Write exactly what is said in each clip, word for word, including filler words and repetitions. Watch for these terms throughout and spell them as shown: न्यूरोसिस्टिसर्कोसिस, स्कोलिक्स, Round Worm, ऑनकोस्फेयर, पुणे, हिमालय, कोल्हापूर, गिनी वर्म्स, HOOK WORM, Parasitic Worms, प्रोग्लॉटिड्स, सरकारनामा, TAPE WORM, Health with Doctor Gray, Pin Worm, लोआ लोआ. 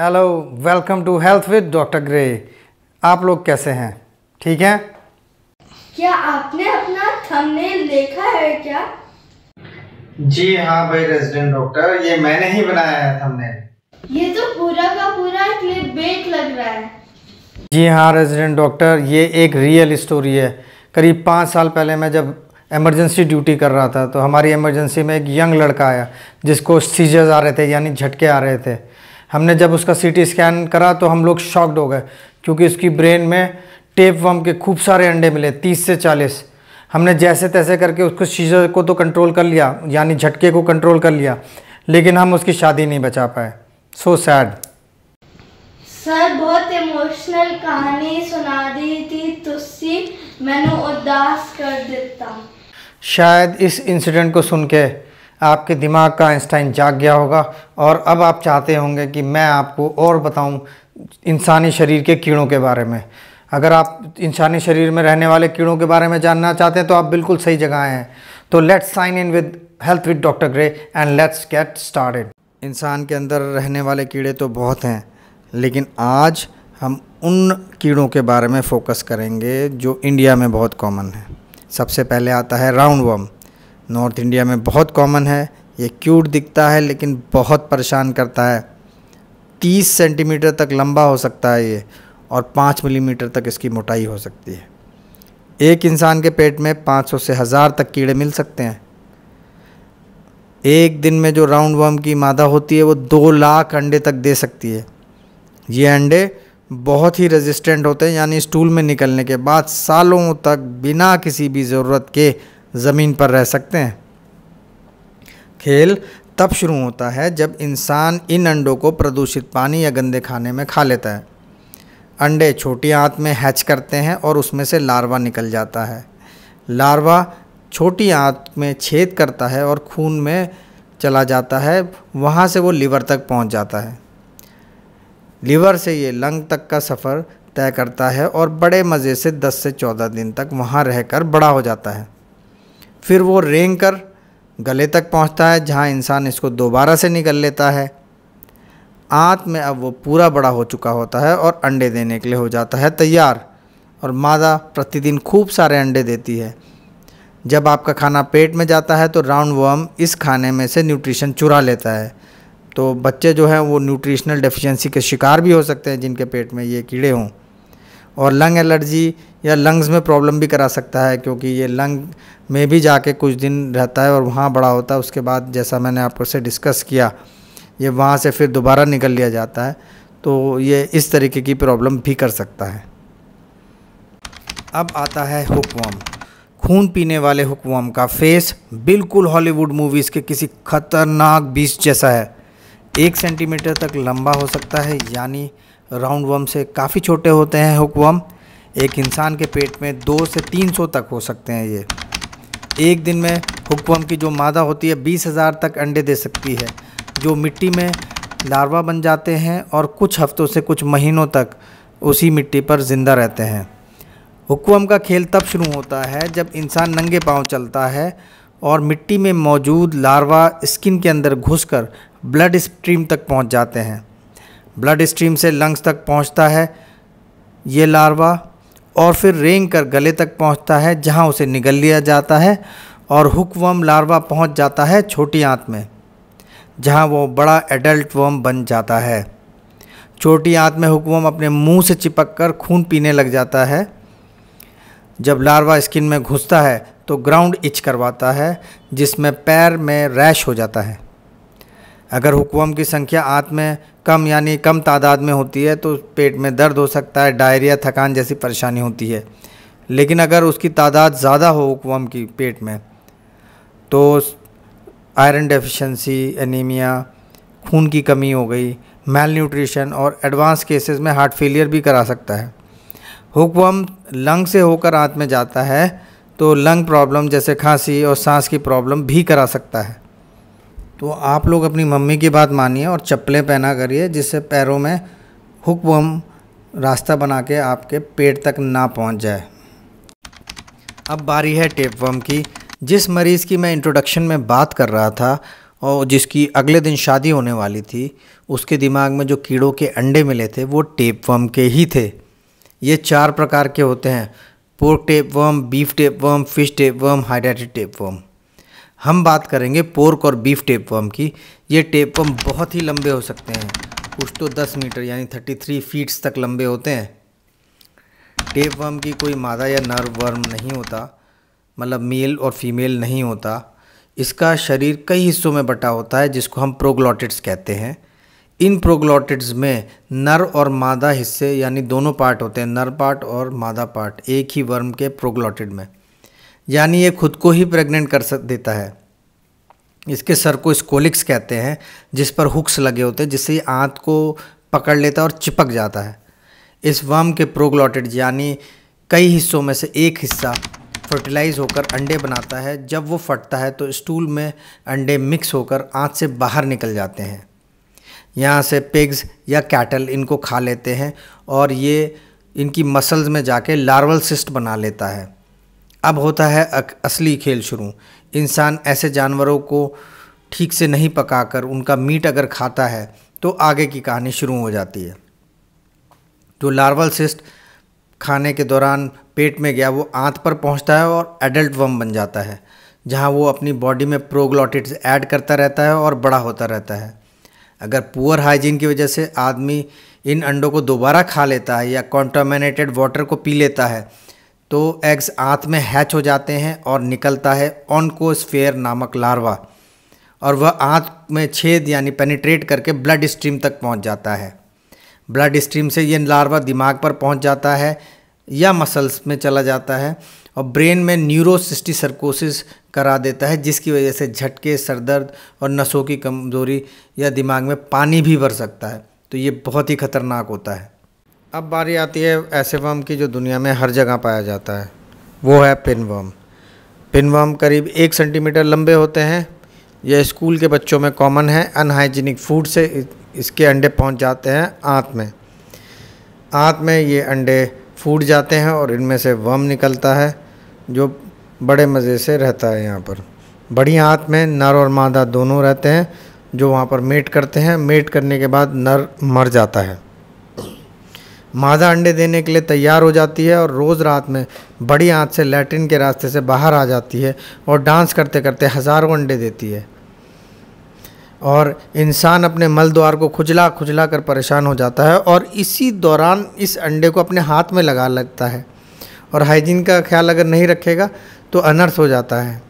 Hello, welcome to health with doctor grey. आप लोग कैसे हैं? ठीक हैं? क्या आपने अपना थंबनेल देखा है क्या? जी हाँ भाई रेजिडेंट डॉक्टर, ये मैंने ही बनाया है थंबनेल। ये तो पूरा का पूरा क्लिप बेट लग रहा है। जी हाँ रेजिडेंट डॉक्टर, ये एक रियल स्टोरी है। करीब पाँच साल पहले मैं जब इमरजेंसी ड्यूटी कर रहा था तो हमारी इमरजेंसी में एक यंग लड़का आया जिसको सीजर्स आ रहे थे, यानी झटके आ रहे थे। हमने जब उसका सीटी स्कैन करा तो हम लोग शॉक्ड हो गए क्योंकि उसकी ब्रेन में टेप वर्म के खूब सारे अंडे मिले, तीस से चालीस। हमने जैसे तैसे करके उसको सीजर को तो कंट्रोल कर लिया, यानी झटके को कंट्रोल कर लिया, लेकिन हम उसकी शादी नहीं बचा पाए। So sad. सर बहुत इमोशनल कहानी सुना दी थी तुसी, मैंने उदास कर देता। शायद इस इंसिडेंट को सुन के आपके दिमाग का आइंस्टाइन जाग गया होगा और अब आप चाहते होंगे कि मैं आपको और बताऊं इंसानी शरीर के कीड़ों के बारे में। अगर आप इंसानी शरीर में रहने वाले कीड़ों के बारे में जानना चाहते हैं तो आप बिल्कुल सही जगह आए हैं। तो let's sign in with health with doctor grey and let's get started. इंसान के अंदर रहने वाले कीड़े तो बहुत हैं, लेकिन आज हम उन कीड़ों के बारे में फोकस करेंगे जो इंडिया में बहुत कॉमन है। सबसे पहले आता है राउंड वर्म। नॉर्थ इंडिया में बहुत कॉमन है। ये क्यूट दिखता है लेकिन बहुत परेशान करता है। तीस सेंटीमीटर तक लंबा हो सकता है ये और पाँच मिलीमीटर तक इसकी मोटाई हो सकती है। एक इंसान के पेट में पाँच सौ से हज़ार तक कीड़े मिल सकते हैं। एक दिन में जो राउंड वर्म की मादा होती है वो दो लाख अंडे तक दे सकती है। ये अंडे बहुत ही रेजिस्टेंट होते हैं, यानी स्टूल में निकलने के बाद सालों तक बिना किसी भी ज़रूरत के ज़मीन पर रह सकते हैं। खेल तब शुरू होता है जब इंसान इन अंडों को प्रदूषित पानी या गंदे खाने में खा लेता है। अंडे छोटी आंत में हैच करते हैं और उसमें से लार्वा निकल जाता है। लार्वा छोटी आंत में छेद करता है और खून में चला जाता है। वहाँ से वो लीवर तक पहुँच जाता है। लीवर से ये लंग तक का सफ़र तय करता है और बड़े मज़े से दस से चौदह दिन तक वहाँ रहकर बड़ा हो जाता है। फिर वो रेंग कर गले तक पहुंचता है, जहां इंसान इसको दोबारा से निकल लेता है। आंत में अब वो पूरा बड़ा हो चुका होता है और अंडे देने के लिए हो जाता है तैयार, और मादा प्रतिदिन खूब सारे अंडे देती है। जब आपका खाना पेट में जाता है तो राउंड वर्म इस खाने में से न्यूट्रिशन चुरा लेता है। तो बच्चे जो हैं वो न्यूट्रिशनल डेफिशिएंसी के शिकार भी हो सकते हैं जिनके पेट में ये कीड़े हों, और लंग एलर्जी या लंग्स में प्रॉब्लम भी करा सकता है क्योंकि ये लंग में भी जाके कुछ दिन रहता है और वहाँ बड़ा होता है। उसके बाद जैसा मैंने आपको से डिस्कस किया, ये वहाँ से फिर दोबारा निकल लिया जाता है, तो ये इस तरीके की प्रॉब्लम भी कर सकता है। अब आता है हुक वर्म। खून पीने वाले हुक वर्म का फेस बिल्कुल हॉलीवुड मूवीज़ के किसी खतरनाक बीस जैसा है। एक सेंटीमीटर तक लंबा हो सकता है, यानी राउंड वर्म से काफ़ी छोटे होते हैं हुक वर्म। एक इंसान के पेट में दो से तीन सौ तक हो सकते हैं ये। एक दिन में हुक वर्म की जो मादा होती है बीस हज़ार तक अंडे दे सकती है, जो मिट्टी में लार्वा बन जाते हैं और कुछ हफ्तों से कुछ महीनों तक उसी मिट्टी पर ज़िंदा रहते हैं। हुक वर्म का खेल तब शुरू होता है जब इंसान नंगे पाँव चलता है और मिट्टी में मौजूद लार्वा स्किन के अंदर घुस कर ब्लड स्ट्रीम तक पहुँच जाते हैं। ब्लड स्ट्रीम से लंग्स तक पहुंचता है ये लार्वा और फिर रेंग कर गले तक पहुंचता है, जहां उसे निगल लिया जाता है और हुक वर्म लार्वा पहुंच जाता है छोटी आंत में, जहां वो बड़ा एडल्ट वर्म बन जाता है। छोटी आंत में हुक वर्म अपने मुंह से चिपक कर खून पीने लग जाता है। जब लार्वा स्किन में घुसता है तो ग्राउंड इच करवाता है, जिसमें पैर में रैश हो जाता है। अगर हुक वर्म की संख्या आंत में कम यानी कम तादाद में होती है तो पेट में दर्द हो सकता है, डायरिया, थकान जैसी परेशानी होती है। लेकिन अगर उसकी तादाद ज़्यादा हो हुक वर्म की पेट में तो आयरन डेफिशिएंसी, एनीमिया, खून की कमी हो गई, मेल न्यूट्रिशन और एडवांस केसेस में हार्ट फेलियर भी करा सकता है। हुक वर्म लंग से होकर आंत में जाता है तो लंग प्रॉब्लम जैसे खांसी और सांस की प्रॉब्लम भी करा सकता है। तो आप लोग अपनी मम्मी की बात मानिए और चप्पलें पहना करिए जिससे पैरों में हुक वर्म रास्ता बना के आपके पेट तक ना पहुंच जाए। अब बारी है टेप वर्म की। जिस मरीज़ की मैं इंट्रोडक्शन में बात कर रहा था और जिसकी अगले दिन शादी होने वाली थी, उसके दिमाग में जो कीड़ों के अंडे मिले थे वो टेप वर्म के ही थे। ये चार प्रकार के होते हैं, pork tape worm, beef tape worm, fish tape worm, हाइड्रेटेड टेप वर्म। हम बात करेंगे पोर्क और बीफ टेप वर्म की। ये टेप वर्म बहुत ही लंबे हो सकते हैं, कुछ तो दस मीटर यानी तैंतीस फीट्स तक लंबे होते हैं। टेप वर्म की कोई मादा या नर वर्म नहीं होता, मतलब मेल और फीमेल नहीं होता। इसका शरीर कई हिस्सों में बटा होता है जिसको हम प्रोग्लॉटिड्स कहते हैं। इन प्रोग्लॉटिड्स में नर और मादा हिस्से यानी दोनों पार्ट होते हैं, नर पार्ट और मादा पार्ट एक ही वर्म के प्रोग्लॉटिड में। यानी ये खुद को ही प्रेग्नेंट कर सक देता है। इसके सर को स्कोलिक्स कहते हैं जिस पर हुक्स लगे होते हैं, जिससे आंत को पकड़ लेता है और चिपक जाता है। इस वर्म के प्रोग्लॉटिड यानी कई हिस्सों में से एक हिस्सा फर्टिलाइज होकर अंडे बनाता है। जब वो फटता है तो स्टूल में अंडे मिक्स होकर आंत से बाहर निकल जाते हैं। यहाँ से पिग्स या कैटल इनको खा लेते हैं और ये इनकी मसल्स में जाके लार्वल सिस्ट बना लेता है। अब होता है असली खेल शुरू। इंसान ऐसे जानवरों को ठीक से नहीं पकाकर उनका मीट अगर खाता है तो आगे की कहानी शुरू हो जाती है। जो लार्वल सिस्ट खाने के दौरान पेट में गया वो आंत पर पहुंचता है और एडल्ट वर्म बन जाता है, जहां वो अपनी बॉडी में प्रोग्लॉटिड्स ऐड करता रहता है और बड़ा होता रहता है। अगर पुअर हाइजीन की वजह से आदमी इन अंडों को दोबारा खा लेता है या कॉन्टामिनेटेड वाटर को पी लेता है तो एग्स आंत में हैच हो जाते हैं और निकलता है ऑनकोस्फेयर नामक लार्वा, और वह आंत में छेद यानी पेनिट्रेट करके ब्लड स्ट्रीम तक पहुंच जाता है। ब्लड स्ट्रीम से यह लार्वा दिमाग पर पहुंच जाता है या मसल्स में चला जाता है और ब्रेन में न्यूरोसिस्टिसर्कोसिस करा देता है, जिसकी वजह से झटके, सर दर्द और नसों की कमज़ोरी या दिमाग में पानी भी भर सकता है। तो ये बहुत ही ख़तरनाक होता है। अब बारी आती है ऐसे वर्म की जो दुनिया में हर जगह पाया जाता है, वो है पिन वर्म। पिन वर्म करीब एक सेंटीमीटर लंबे होते हैं। यह स्कूल के बच्चों में कॉमन है। अनहाइजीनिक फूड से इसके अंडे पहुंच जाते हैं आंत में। आंत में ये अंडे फूट जाते हैं और इनमें से वर्म निकलता है जो बड़े मज़े से रहता है। यहाँ पर बड़ी आंत में नर और मादा दोनों रहते हैं जो वहाँ पर मेट करते हैं। मेट करने के बाद नर मर जाता है, मादा अंडे देने के लिए तैयार हो जाती है और रोज़ रात में बड़ी आंत से लैट्रिन के रास्ते से बाहर आ जाती है और डांस करते करते हज़ारों अंडे देती है। और इंसान अपने मल द्वार को खुजला खुजला कर परेशान हो जाता है और इसी दौरान इस अंडे को अपने हाथ में लगा लगता है, और हाइजीन का ख्याल अगर नहीं रखेगा तो अनर्थ हो जाता है।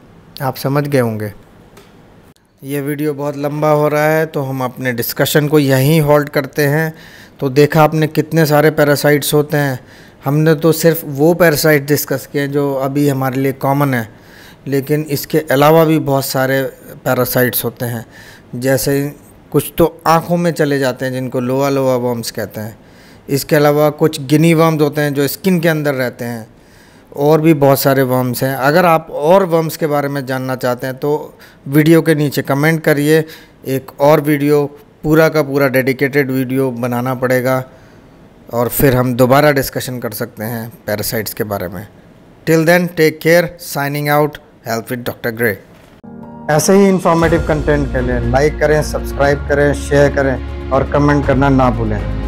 आप समझ गए होंगे। ये वीडियो बहुत लंबा हो रहा है तो हम अपने डिस्कशन को यहीं हॉल्ट करते हैं। तो देखा आपने कितने सारे पैरासाइट्स होते हैं। हमने तो सिर्फ वो पैरासाइट डिस्कस किए जो अभी हमारे लिए कॉमन है, लेकिन इसके अलावा भी बहुत सारे पैरासाइट्स होते हैं। जैसे कुछ तो आँखों में चले जाते हैं जिनको लोआ लोआ वर्म्स कहते हैं। इसके अलावा कुछ गिनी वर्म्स होते हैं जो स्किन के अंदर रहते हैं। और भी बहुत सारे वर्म्स हैं। अगर आप और वर्म्स के बारे में जानना चाहते हैं तो वीडियो के नीचे कमेंट करिए। एक और वीडियो, पूरा का पूरा डेडिकेटेड वीडियो बनाना पड़ेगा और फिर हम दोबारा डिस्कशन कर सकते हैं पैरासाइट्स के बारे में। Till then take care. Signing out, health with doctor grey. ऐसे ही इंफॉर्मेटिव कंटेंट के लिए लाइक करें, सब्सक्राइब करें, शेयर करें और कमेंट करना ना भूलें।